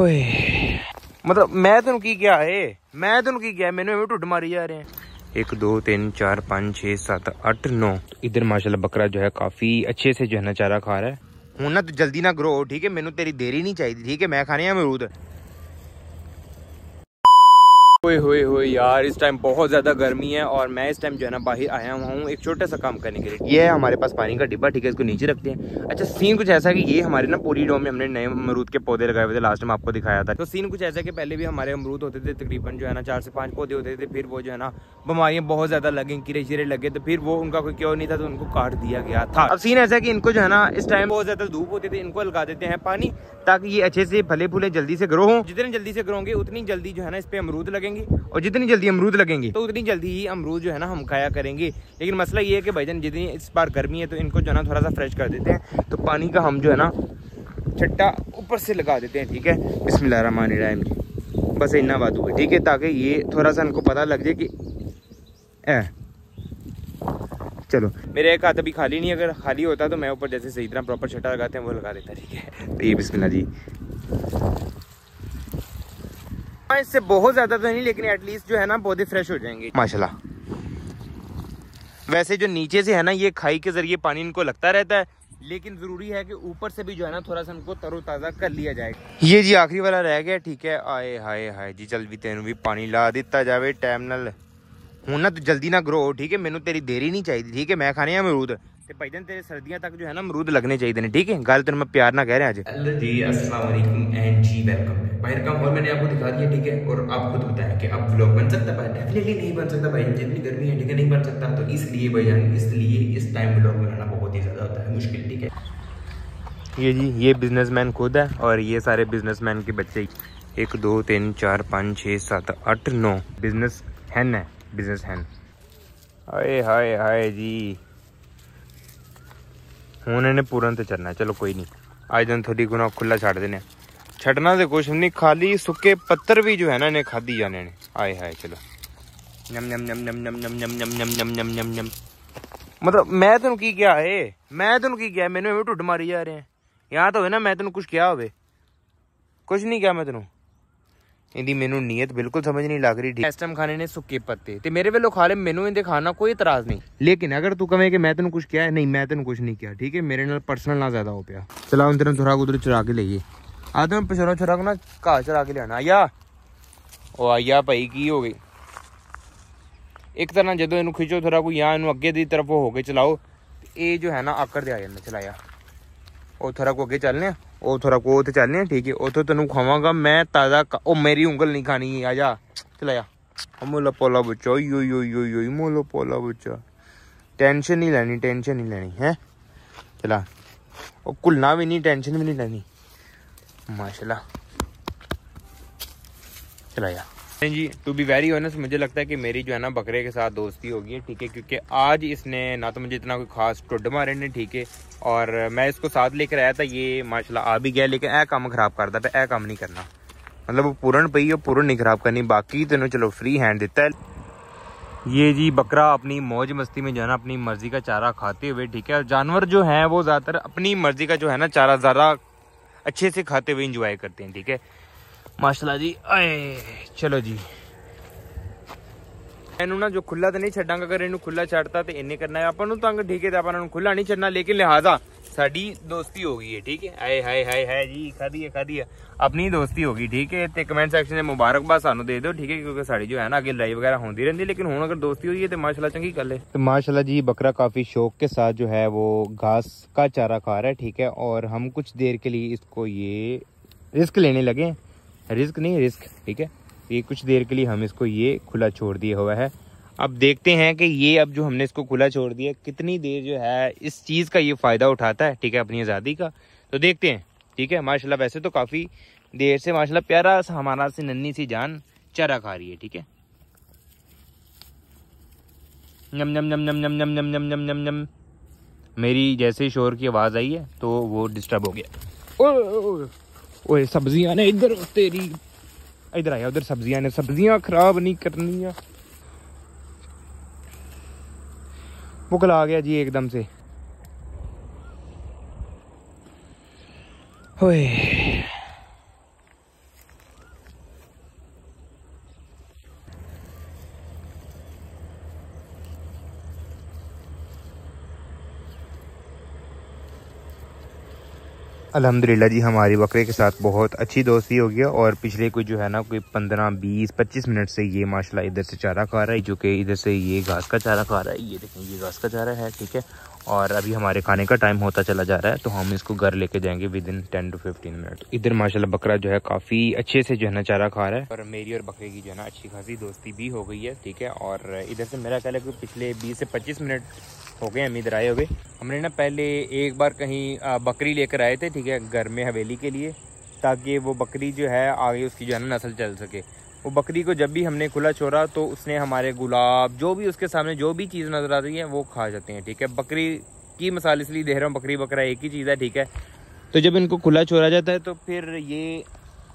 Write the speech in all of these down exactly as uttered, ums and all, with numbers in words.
ओए मतलब मैं तेन की क्या है, मैं तेन की क्या, मैंने ढूंढ मारी जा रहे हैं। एक दो तीन चार पाँच छः सात आठ नौ। इधर माशाल्लाह बकरा जो है काफी अच्छे से जो है ना चारा खा रहा है। हूं ना तो जल्दी ना करो, ठीक है, मैनू तेरी देरी नहीं चाहिए, ठीक है, मैं खाने हैं अमरूद। होए होए होए यार, इस टाइम बहुत ज़्यादा गर्मी है और मैं इस टाइम जो है ना बाहर आया हुआ हूँ एक छोटा सा काम करने के लिए। ये है हमारे पास पानी का डिब्बा, ठीक है, इसको नीचे रखते हैं। अच्छा, सीन कुछ ऐसा है कि ये हमारे ना पोरीडोम में हमने नए अमरूद के पौधे लगाए हुए थे, लास्ट में आपको दिखाया था। तो सीन कुछ ऐसा है कि पहले भी हमारे अमरूद होते थे, तकरीबन जो है ना चार से पाँच पौधे होते थे, फिर वो जो है ना बीमारियाँ बहुत ज़्यादा लगी, कीड़े शीरे लगे, तो फिर वो उनका कोई क्यों नहीं था तो उनको काट दिया गया था। अब सीन ऐसा है कि इनको जो है ना इस टाइम बहुत ज़्यादा धूप होती थी, इनको लगा देते हैं पानी ताकि ये अच्छे से फले फूले जल्दी से ग्रो हों। जितने जल्दी से ग्रो होंगे उतनी जल्दी जो है ना इस पर अमरूद लगे, और जितनी जल्दी अमरूद लगेंगे तो उतनी जल्दी ही अमरूद जो है ना हम खाया करेंगे। लेकिन मसला ये है कि भाईजान जितनी इस बार गर्मी है तो इनको जो है ना थोड़ा सा फ्रेश कर देते हैं, तो पानी का हम जो है ना छट्टा ऊपर से लगा देते हैं, ठीक है। बिस्मिल्लाहिर्रहमानिर्रहीम, बस इतना बात हुई, ठीक है, ताकि ये थोड़ा सा इनको पता लग जाए कि ए, चलो मेरा एक हाथ अभी खाली नहीं, अगर खाली होता तो मैं ऊपर जैसे सही तरह प्रॉपर छट्टा लगाते हैं वो लगा देता, ठीक है। तो ये बिस्मिल्लाह जी, इससे बहुत ज्यादा तो नहीं, लेकिन एटलीस्ट जो है ना पौधे फ्रेश हो जाएंगे माशाल्लाह। वैसे जो नीचे से है ना ये खाई के जरिए पानी इनको लगता रहता है, लेकिन जरूरी है कि ऊपर से भी जो है ना थोड़ा सा इनको तरोताजा कर लिया जाए। ये जी आखिरी वाला रह गया, ठीक है। आए हाय हाय जी, जल्दी तेनू भी पानी ला दिता जाए टाइम नाल, हूं ना तो जल्दी ना ग्रो, ठीक है, मैनू तेरी देरी नहीं चाहिए, ठीक है, मैं खाने हैं अमरूद। ते भाईजान तेरे सर्दियां तक जो है ना अमरूद लगने चाहिए ने, ठीक है, गल तेरे मैं प्यार ना कह रहे हैं। आज जी अस्सलाम वालेकुम एंड जी वेलकम बाहर का, और मैंने आपको दिखा दिया, ठीक है, और आप खुद बताया कि अब व्लॉग बन सकता है, डेफिनेटली नहीं बन सकता भाई, जितनी गर्मी है, ठीक है, नहीं बन सकता। तो इसलिए भाईजान इसलिए इस टाइम व्लॉग बनाना बहुत ही ज़्यादा होता है मुश्किल, ठीक है। ये जी ये बिजनेसमैन खुद है और ये सारे बिजनेसमैन के बच्चे, एक दो तीन चार पाँच छः सात आठ नौ बिजनेस हैन है, बिजनेस हैन। हाय हाय हाय जी, उन्होंने पूरा तो चलना है, चलो कोई नहीं, आज दिन थोड़ी गुना खुला छाड़ देने, छटना तो कुछ नहीं, खाली सूखे पत्थर भी जो है ना इन्हें खादी जाने ने। आए हाय, चलो नम नम नम नम नम नम नम नम नम नम नम नम नम। मतलब मैं तेन की क्या है, मैं तेन की क्या, मैंने ढुड मारी जा रहे हैं। यहाँ तो है ना मैं तेन कुछ क्या हो, कुछ नहीं क्या मैं तेन, इनकी मैनू नीयत बिल्कुल समझ नहीं लग रही। इस टाइम खाने ने सूखे पत्ते ते मेरे वेलो खा ले, मैनू इनके खाना कोई इतराज नहीं, लेकिन अगर तू कहे कि मैं तेन कुछ क्या है, नहीं मैं तेन कुछ नहीं किया, ठीक है, मेरे नाल पर्सनल ना ज्यादा हो पाया। चला तेन थोड़ा उधर चुरा के लाइए, आदम पिछड़ा छुरा को ना घास चरा के लियाना। आया ओ आया भाई, की हो गई एक तरह, जो इन खिंचो थोड़ा कोई या इन अगे की तरफ हो के चलाओ, ये जो है ना आकर दे आ जाना। चलाया वो थोड़ा को अगे चलने, वो थोड़ा को उत्तर चलने, ठीक है, उतो तेन खावगा मैं ताज़ा, ओ मेरी उंगल नहीं खानी, आ जा चलाया, मोला पोला बच्चा, यो यो यो यो मोला पोला बच्चा, टेंशन नहीं लैनी, टेंशन नहीं लैनी है, चला ओ घुलना भी नहीं, टेंशन भी नहीं लैनी माशाल्लाह। चलाया जी, टू बी वेरी ऑनेस्ट मुझे लगता है कि मेरी जो है ना बकरे के साथ दोस्ती होगी है, ठीक है, क्योंकि आज इसने ना तो मुझे इतना कोई खास टुड मारे ने, ठीक है, और मैं इसको साथ लेकर आया था, ये माशाल्लाह आ भी गया, लेकिन यह काम खराब करता पे, यह काम नहीं करना, मतलब वो पूरन पई और पूरन नहीं खराब करनी, बाकी तेनों चलो फ्री हैंड दिता है। ये जी बकरा अपनी मौज मस्ती में जो है ना अपनी मर्जी का चारा खाते हुए, ठीक है, और जानवर जो है वो ज़्यादातर अपनी मर्जी का जो है ना चारा ज़्यादा अच्छे से खाते हुए इंजॉय करते हैं, ठीक है माशाल्लाह जी। आए चलो जी, इन्होंने ना जो खुला तो नहीं छड़ांगा, अगर इन्होंने खुला छड़ता तो इन्हें करना है अपन तंग, ठीक है, अपन खुला नहीं छड़ना, लेकिन लिहाजा साड़ी दोस्ती हो गई है, ठीक है। आए हाय हाय हाय जी, खादी है खादी है, अपनी दोस्ती होगी, ठीक है, तो कमेंट सेक्शन में मुबारकबाद सानू दे दो, ठीक है, क्योंकि साड़ी जो है ना अगे लड़ाई वगैरह होती रहती है, लेकिन हुण अगर दोस्ती हुई है तो माशाल्लाह चंगी गल है। तो माशाल्लाह जी बकरा काफ़ी शौक के साथ जो है वो घास का चारा खा रहा है, ठीक है, और हम कुछ देर के लिए इसको ये रिस्क लेने लगे, रिस्क नहीं रिस्क, ठीक है, ये कुछ देर के लिए हम इसको ये खुला छोड़ दिया हुआ है। अब देखते हैं कि ये अब जो हमने इसको खुला छोड़ दिया कितनी देर जो है इस चीज़ का ये फ़ायदा उठाता है, ठीक है, अपनी आज़ादी का, तो देखते हैं, ठीक है। माशाल्लाह वैसे तो काफ़ी देर से माशाल्लाह प्यारा सा हमारा सी नन्ही सी जान चारा खा रही है, ठीक है। नम नम नम नम नम नम नम नम नम नम नम। मेरी जैसे ही शोर की आवाज़ आई है तो वो डिस्टर्ब हो गया। ओए सब्जियाँ ने इधर, तेरी इधर आया, उधर सब्जियाँ ने, सब्जियाँ खराब नहीं करनी है। बुकला आ गया जी एकदम से। ओए अल्हम्दुलिल्लाह जी हमारी बकरे के साथ बहुत अच्छी दोस्ती हो गई और पिछले कोई जो है ना कोई पंद्रह बीस पच्चीस मिनट से ये माशाल्लाह इधर से चारा खा रहा है, जो कि इधर से ये घास का चारा खा रहा है। ये देखें ये घास का चारा है, ठीक है। और अभी हमारे खाने का टाइम होता चला जा रहा है तो हम इसको घर लेके जाएंगे within ten to fifteen minute. इधर माशाल्लाह बकरा जो है काफ़ी अच्छे से जो है ना चारा खा रहा है और मेरी और बकरे की जो है ना अच्छी खासी दोस्ती भी हो गई है, ठीक है। और इधर से मेरा ख्याल है कि पिछले बीस से पच्चीस मिनट हो गए हम इधर आए हुए। हमने ना पहले एक बार कहीं बकरी लेकर आए थे, ठीक है, घर में हवेली के लिए, ताकि वो बकरी जो है आगे उसकी जो है ना नस्ल चल सके। वो बकरी को जब भी हमने खुला छोड़ा तो उसने हमारे गुलाब जो भी उसके सामने जो भी चीज़ नज़र आ रही है वो खा जाते हैं, ठीक है। बकरी की मिसाल इसलिए दे रहा हूँ, बकरी बकरा एक ही चीज़ है, ठीक है। तो जब इनको खुला छोड़ा जाता है तो फिर ये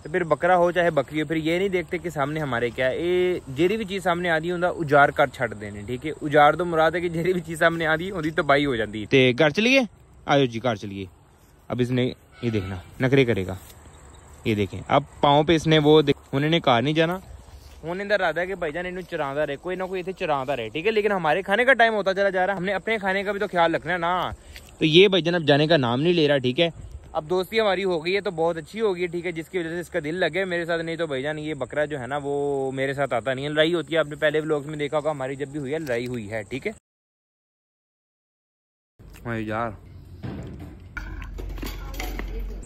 तो फिर बकरा हो चाहे बकरी हो, फिर ये नहीं देखते कि सामने हमारे क्या है। ये जेरी भी चीज़ सामने आती होंगी उजार कर छड़ देने, ठीक है। उजार तो मुराद है कि जेरी भी चीज़ सामने आती होंगी तो बाई हो जाती है। ते घर चलिए, आयो जी घर चलिए। अब इसने ये देखना नखरे करेगा, ये देखें अब पाँव पे इसने वो उन्होंने कहा नहीं जाना। उन्होंने इधर राधा है कि भाई जान इन्होंने चराता रहे, कोई ना कोई इतने चराता रहे, ठीक है। लेकिन हमारे खाने का टाइम होता चला जा रहा है, हमने अपने खाने का भी तो ख्याल रखना ना। तो ये भाई जान अब जाने का नाम नहीं ले रहा, ठीक है। अब दोस्ती हमारी हो गई है तो बहुत अच्छी हो गई है, ठीक है, जिसकी वजह से इसका दिल लगे मेरे साथ, नहीं तो भाईजान ये बकरा जो है ना वो मेरे साथ आता नहीं है। लड़ाई होती है, आपने पहले व्लॉग्स में देखा होगा, हमारी जब भी हुई है लड़ाई हुई है, ठीक है। यार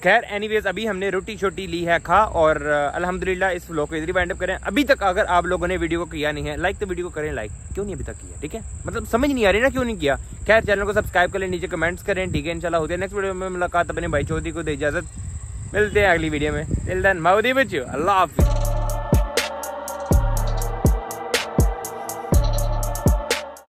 खैर एनीवेज अभी हमने रोटी छोटी ली है खा और अल्हम्दुलिल्लाह इस व्लॉग को इधर ही वाइंड अप करें। अभी तक अगर आप लोगों ने वीडियो को किया नहीं है लाइक तो वीडियो को करें, लाइक क्यों नहीं अभी तक किया, ठीक है, मतलब समझ नहीं आ रही ना क्यों नहीं किया। खैर चैनल को सब्सक्राइब करें, नीचे कमेंट्स करें, ठीक है। इंशाल्लाह होते हैं नेक्स्ट वीडियो में मुलाकात। अपने भाई चौधरी को दे इजाजत, मिलते हैं अगली वीडियो में। अल्लाह हाफिज।